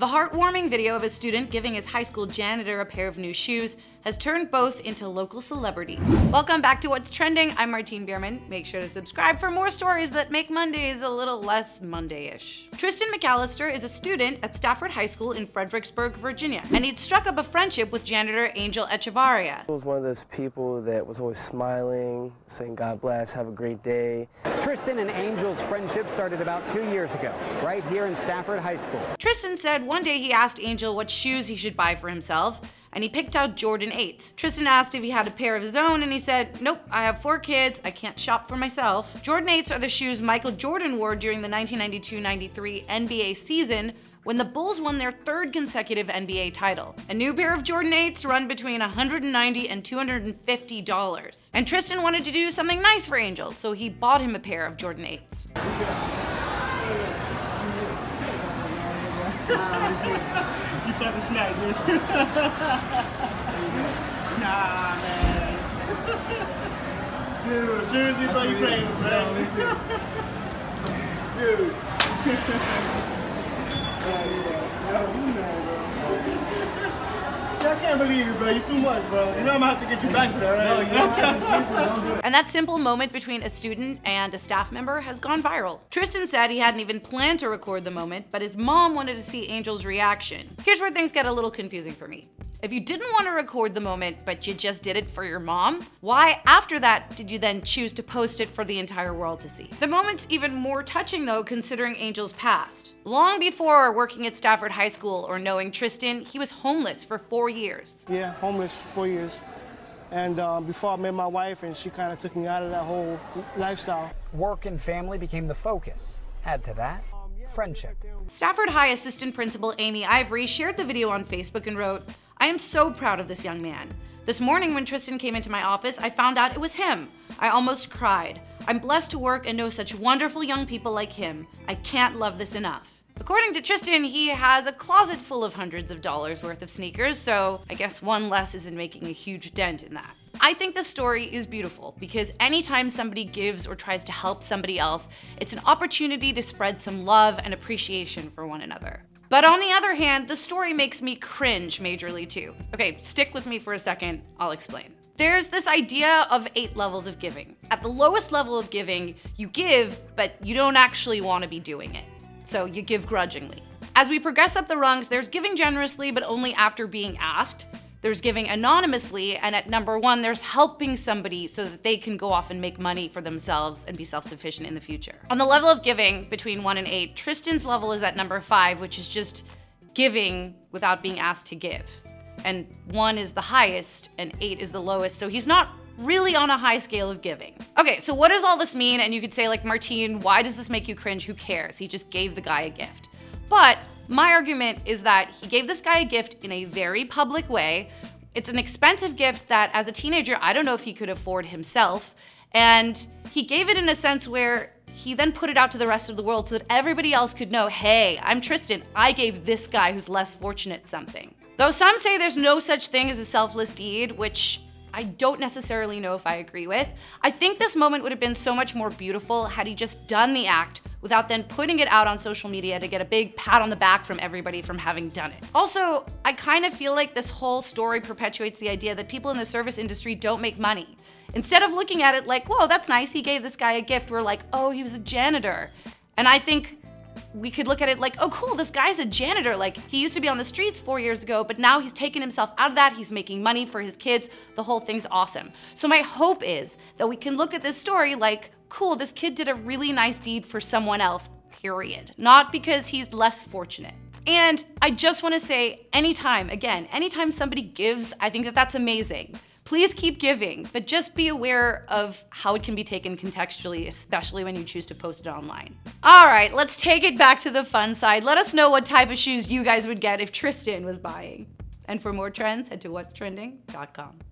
The heartwarming video of a student giving his high school janitor a pair of new shoes has turned both into local celebrities. Welcome back to What's Trending. I'm Martine Beerman. Make sure to subscribe for more stories that make Mondays a little less Monday-ish. Tristan McAlister is a student at Stafford High School in Fredericksburg, Virginia, and he'd struck up a friendship with janitor Angel Echevarria. He was one of those people that was always smiling, saying, God bless, have a great day. Tristan and Angel's friendship started about 2 years ago, right here in Stafford High School. Tristan said one day he asked Angel what shoes he should buy for himself, and he picked out Jordan 8's. Tristan asked if he had a pair of his own, and he said, nope, I have 4 kids, I can't shop for myself. Jordan 8's are the shoes Michael Jordan wore during the 1992-93 NBA season when the Bulls won their 3rd consecutive NBA title. A new pair of Jordan 8's run between $190 and $250. And Tristan wanted to do something nice for Angel, so he bought him a pair of Jordan 8's. You talking smack, man. Nah, man. Dude, seriously, thought you playing with Dude. I can't believe it, bro. You too much, bro. You know I'm gonna have to get you back for that, right? And that simple moment between a student and a staff member has gone viral. Tristan said he hadn't even planned to record the moment, but his mom wanted to see Angel's reaction. Here's where things get a little confusing for me. If you didn't want to record the moment, but you just did it for your mom, why after that did you then choose to post it for the entire world to see? The moment's even more touching though, considering Angel's past. Long before working at Stafford High School or knowing Tristan, he was homeless for 4 years. Yeah, homeless, 4 years. And before I met my wife, and she kind of took me out of that whole lifestyle. Work and family became the focus. Add to that, friendship. Stafford High Assistant Principal Amy Ivory shared the video on Facebook and wrote, I am so proud of this young man. This morning when Tristan came into my office, I found out it was him. I almost cried. I'm blessed to work and know such wonderful young people like him. I can't love this enough. According to Tristan, he has a closet full of hundreds of dollars worth of sneakers, so I guess one less isn't making a huge dent in that. I think this story is beautiful because anytime somebody gives or tries to help somebody else, it's an opportunity to spread some love and appreciation for one another. But on the other hand, the story makes me cringe majorly too. Okay, stick with me for a second, I'll explain. There's this idea of 8 levels of giving. At the lowest level of giving, you give, but you don't actually want to be doing it. So you give grudgingly. As we progress up the rungs, there's giving generously, but only after being asked. There's giving anonymously, and at number 1, there's helping somebody so that they can go off and make money for themselves and be self-sufficient in the future. On the level of giving, between 1 and 8, Tristan's level is at number 5, which is just giving without being asked to give. And 1 is the highest, and 8 is the lowest, so he's not really on a high scale of giving. Okay, so what does all this mean? And you could say like, Martine, why does this make you cringe? Who cares? He just gave the guy a gift. But my argument is that he gave this guy a gift in a very public way. It's an expensive gift that as a teenager, I don't know if he could afford himself. And he gave it in a sense where he then put it out to the rest of the world so that everybody else could know, hey, I'm Tristan, I gave this guy who's less fortunate something. Though some say there's no such thing as a selfless deed, which I don't necessarily know if I agree with. I think this moment would have been so much more beautiful had he just done the act without then putting it out on social media to get a big pat on the back from everybody from having done it. Also, I kind of feel like this whole story perpetuates the idea that people in the service industry don't make money. Instead of looking at it like, whoa, that's nice, he gave this guy a gift, we're like, oh, he was a janitor. And I think we could look at it like, oh cool, this guy's a janitor, like he used to be on the streets 4 years ago, but now he's taken himself out of that, he's making money for his kids, the whole thing's awesome. So my hope is that we can look at this story like, cool, this kid did a really nice deed for someone else, period. Not because he's less fortunate. And I just wanna say, anytime, again, anytime somebody gives, I think that that's amazing. Please keep giving, but just be aware of how it can be taken contextually, especially when you choose to post it online. All right, let's take it back to the fun side. Let us know what type of shoes you guys would get if Tristan was buying. And for more trends, head to whatstrending.com.